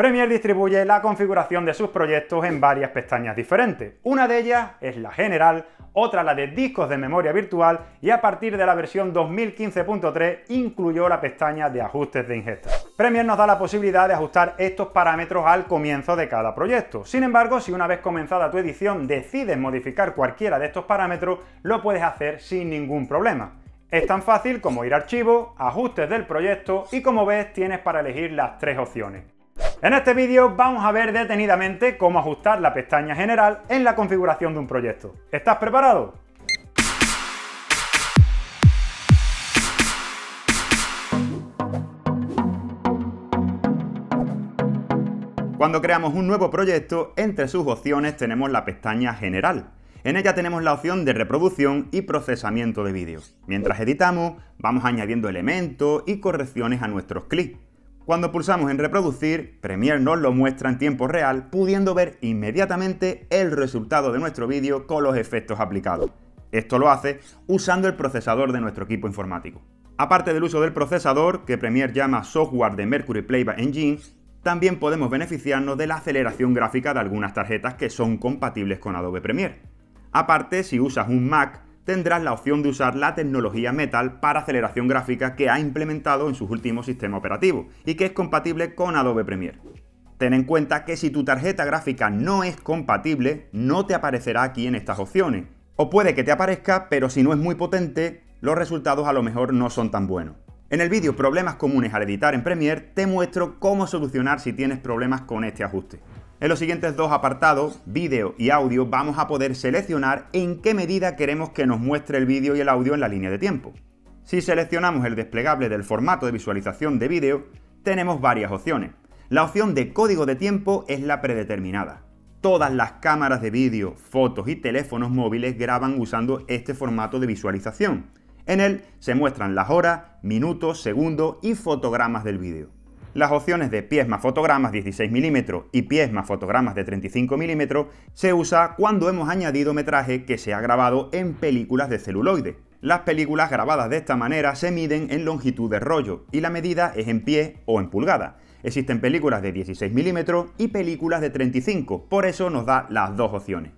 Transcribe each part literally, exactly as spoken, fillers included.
Premiere distribuye la configuración de sus proyectos en varias pestañas diferentes. Una de ellas es la general, otra la de discos de memoria virtual y a partir de la versión dos mil quince punto tres incluyó la pestaña de ajustes de ingesta. Premiere nos da la posibilidad de ajustar estos parámetros al comienzo de cada proyecto. Sin embargo, si una vez comenzada tu edición decides modificar cualquiera de estos parámetros, lo puedes hacer sin ningún problema. Es tan fácil como ir a archivo, ajustes del proyecto y como ves tienes para elegir las tres opciones. En este vídeo vamos a ver detenidamente cómo ajustar la pestaña general en la configuración de un proyecto. ¿Estás preparado? Cuando creamos un nuevo proyecto, entre sus opciones tenemos la pestaña general. En ella tenemos la opción de reproducción y procesamiento de vídeo. Mientras editamos, vamos añadiendo elementos y correcciones a nuestros clics. Cuando pulsamos en reproducir, Premiere nos lo muestra en tiempo real, pudiendo ver inmediatamente el resultado de nuestro vídeo con los efectos aplicados. Esto lo hace usando el procesador de nuestro equipo informático. Aparte del uso del procesador, que Premiere llama software de Mercury Playback Engine, también podemos beneficiarnos de la aceleración gráfica de algunas tarjetas que son compatibles con Adobe Premiere. Aparte, si usas un Mac, tendrás la opción de usar la tecnología Metal para aceleración gráfica que ha implementado en sus últimos sistemas operativos y que es compatible con Adobe Premiere. Ten en cuenta que si tu tarjeta gráfica no es compatible, no te aparecerá aquí en estas opciones. O puede que te aparezca, pero si no es muy potente, los resultados a lo mejor no son tan buenos. En el vídeo Problemas comunes al editar en Premiere te muestro cómo solucionar si tienes problemas con este ajuste. En los siguientes dos apartados, vídeo y audio, vamos a poder seleccionar en qué medida queremos que nos muestre el vídeo y el audio en la línea de tiempo. Si seleccionamos el desplegable del formato de visualización de vídeo, tenemos varias opciones. La opción de código de tiempo es la predeterminada. Todas las cámaras de vídeo, fotos y teléfonos móviles graban usando este formato de visualización. En él se muestran las horas, minutos, segundos y fotogramas del vídeo. Las opciones de pies más fotogramas dieciséis milímetros y pies más fotogramas de treinta y cinco milímetros se usa cuando hemos añadido metraje que se ha grabado en películas de celuloide. Las películas grabadas de esta manera se miden en longitud de rollo y la medida es en pies o en pulgadas. Existen películas de dieciséis milímetros y películas de treinta y cinco, por eso nos da las dos opciones.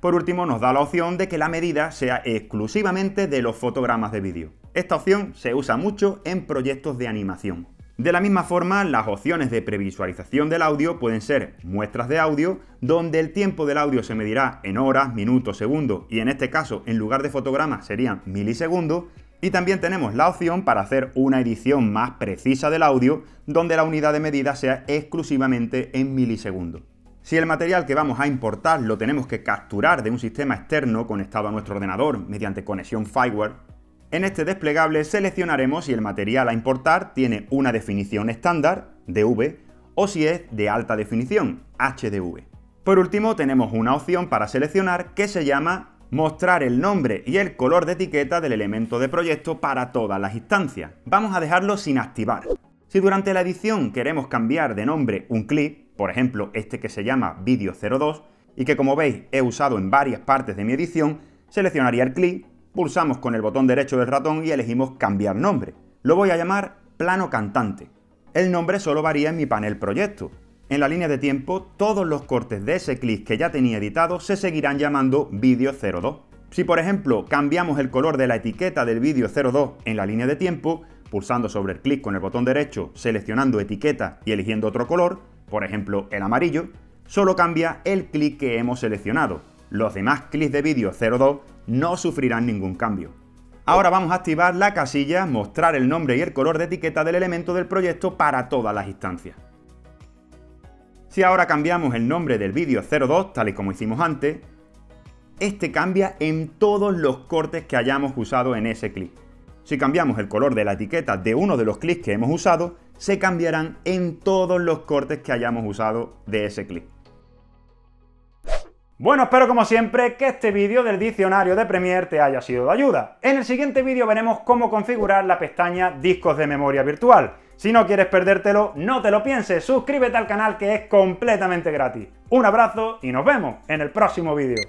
Por último, nos da la opción de que la medida sea exclusivamente de los fotogramas de vídeo. Esta opción se usa mucho en proyectos de animación. De la misma forma, las opciones de previsualización del audio pueden ser muestras de audio, donde el tiempo del audio se medirá en horas, minutos, segundos y en este caso, en lugar de fotogramas, serían milisegundos. Y también tenemos la opción para hacer una edición más precisa del audio, donde la unidad de medida sea exclusivamente en milisegundos. Si el material que vamos a importar lo tenemos que capturar de un sistema externo conectado a nuestro ordenador mediante conexión FireWire, en este desplegable seleccionaremos si el material a importar tiene una definición estándar, D V, o si es de alta definición, H D V. Por último, tenemos una opción para seleccionar que se llama Mostrar el nombre y el color de etiqueta del elemento de proyecto para todas las instancias. Vamos a dejarlo sin activar. Si durante la edición queremos cambiar de nombre un clip, por ejemplo este que se llama Video cero dos, y que como veis he usado en varias partes de mi edición, seleccionaría el clip, pulsamos con el botón derecho del ratón y elegimos cambiar nombre. Lo voy a llamar plano cantante. El nombre solo varía en mi panel proyecto. En la línea de tiempo, todos los cortes de ese clip que ya tenía editado se seguirán llamando Video cero dos. Si por ejemplo cambiamos el color de la etiqueta del Video cero dos en la línea de tiempo, pulsando sobre el clic con el botón derecho, seleccionando etiqueta y eligiendo otro color, por ejemplo el amarillo, solo cambia el clip que hemos seleccionado. Los demás clics de Video cero dos no sufrirán ningún cambio. Ahora vamos a activar la casilla Mostrar el nombre y el color de etiqueta del elemento del proyecto para todas las instancias. Si ahora cambiamos el nombre del Video cero dos, tal y como hicimos antes, este cambia en todos los cortes que hayamos usado en ese clip. Si cambiamos el color de la etiqueta de uno de los clips que hemos usado, se cambiarán en todos los cortes que hayamos usado de ese clip. Bueno, espero como siempre que este vídeo del diccionario de Premiere te haya sido de ayuda. En el siguiente vídeo veremos cómo configurar la pestaña Discos de memoria virtual. Si no quieres perdértelo, no te lo pienses, suscríbete al canal que es completamente gratis. Un abrazo y nos vemos en el próximo vídeo.